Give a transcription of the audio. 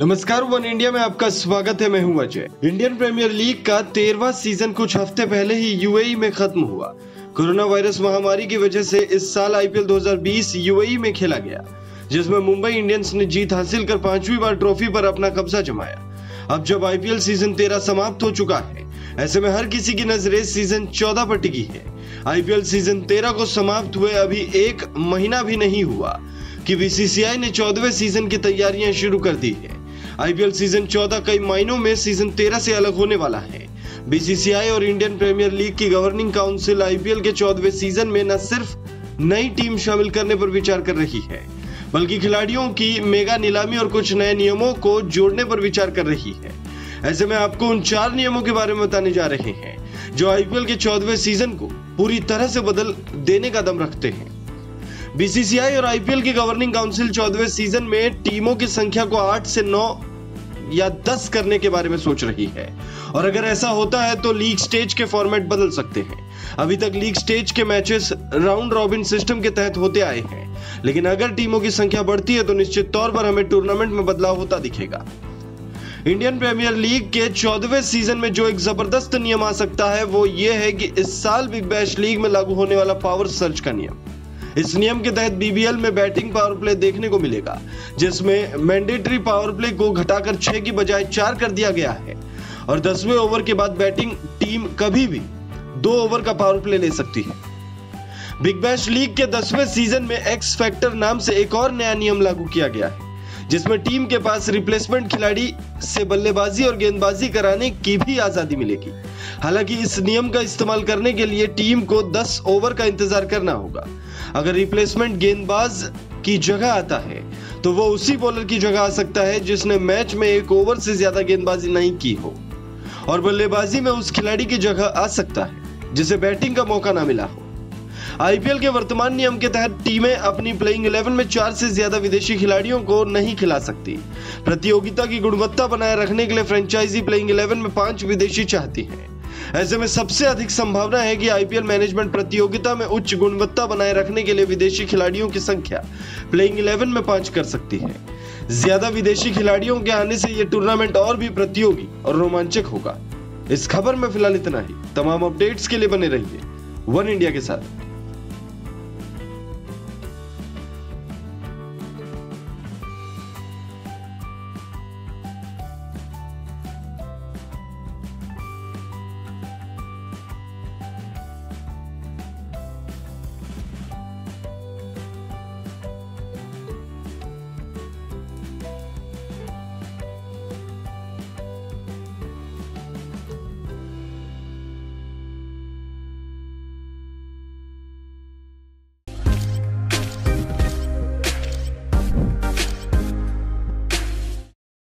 नमस्कार one India में आपका स्वागत है। मैं हूं अजय। इंडियन प्रीमियर लीग का 13वां सीजन कुछ हफ्ते पहले ही यूएई में खत्म हुआ। कोरोना वायरस महामारी की वजह से इस साल आईपीएल 2020 यूएई में खेला गया, जिसमें मुंबई इंडियंस ने जीत हासिल कर 5वीं बार ट्रॉफी पर अपना कब्जा जमाया। अब जब आईपीएल सीजन 13 समाप्त हो चुका है, ऐसे में हर किसी की नजरें सीजन 14 पर टिकी है। आईपीएल सीजन 13 को समाप्त हुए अभी एक महीना भी नहीं हुआ कि बीसीसीआई ने 14वें सीजन की तैयारियां शुरू कर दी है। आईपीएल सीजन 14 कई मायनों में सीजन 13 से अलग होने वाला है। बीसीसीआई और इंडियन प्रीमियर लीग की गवर्निंग काउंसिल आईपीएल के 14वें सीजन में न सिर्फ नई टीम शामिल करने पर विचार कर रही है, बल्कि खिलाड़ियों की मेगा नीलामी और कुछ नए नियमों को जोड़ने पर विचार कर रही है। ऐसे में आपको उन 4 नियमों के बारे में बताने जा रहे हैं जो आईपीएल के 14वें सीजन को पूरी तरह से बदल देने का दम रखते हैं। बीसीसीआई और आईपीएल की गवर्निंग काउंसिल 14वें सीजन में टीमों की संख्या को 8 से 9 या 10 करने के बारे में सोच रही है, और अगर ऐसा होता है तो लीग स्टेज के फॉर्मेट बदल सकते हैं। अभी तक लीग स्टेज के मैचेस राउंड रॉबिन सिस्टम के तहत होते आए हैं, लेकिन अगर टीमों की संख्या बढ़ती है तो निश्चित तौर पर हमें टूर्नामेंट में बदलाव होता दिखेगा। इंडियन प्रीमियर लीग के 14वें सीजन में जो एक जबरदस्त नियम आ सकता है वो ये है कि इस साल बिग बैश लीग में लागू होने वाला पावर सर्ज का नियम। इस नियम के तहत बीबीएल में बैटिंग पावर प्ले देखने को मिलेगा, जिसमें मैंडेटरी पावर प्ले को घटाकर 6 की बजाय 4 कर दिया गया है, और 10वें ओवर के बाद बैटिंग टीम कभी भी 2 ओवर का पावर प्ले ले सकती है। बिग बैश लीग के 10वें सीजन में एक्स फैक्टर नाम से एक और नया नियम लागू किया गया है, जिसमें टीम के पास रिप्लेसमेंट खिलाड़ी से बल्लेबाजी और गेंदबाजी कराने की भी आजादी मिलेगी। हालांकि इस नियम का इस्तेमाल करने के लिए टीम को 10 ओवर का इंतजार करना होगा। अगर रिप्लेसमेंट गेंदबाज की जगह आता है तो वो उसी बॉलर की जगह आ सकता है जिसने मैच में 1 ओवर से ज्यादा गेंदबाजी नहीं की हो, और बल्लेबाजी में उस खिलाड़ी की जगह आ सकता है जिसे बैटिंग का मौका ना मिला हो। आईपीएल के वर्तमान नियम के तहत टीमें अपनी प्लेइंग 11 में 4 से ज्यादा विदेशी खिलाड़ियों को नहीं खिला सकती। प्रतियोगिता की गुणवत्ता बनाए रखने के लिए फ्रेंचाइजी प्लेइंग 11 में 5 विदेशी चाहती है। ऐसे में सबसे अधिक संभावना है कि आईपीएल मैनेजमेंट प्रतियोगिता में उच्च गुणवत्ता बनाए रखने के लिए विदेशी खिलाड़ियों की संख्या प्लेइंग 11 में 5 कर सकती है। ज्यादा विदेशी खिलाड़ियों के आने से ये टूर्नामेंट और भी प्रतियोगी और रोमांचक होगा। इस खबर में फिलहाल इतना ही। तमाम अपडेट्स के लिए बने रहिए वन इंडिया के साथ।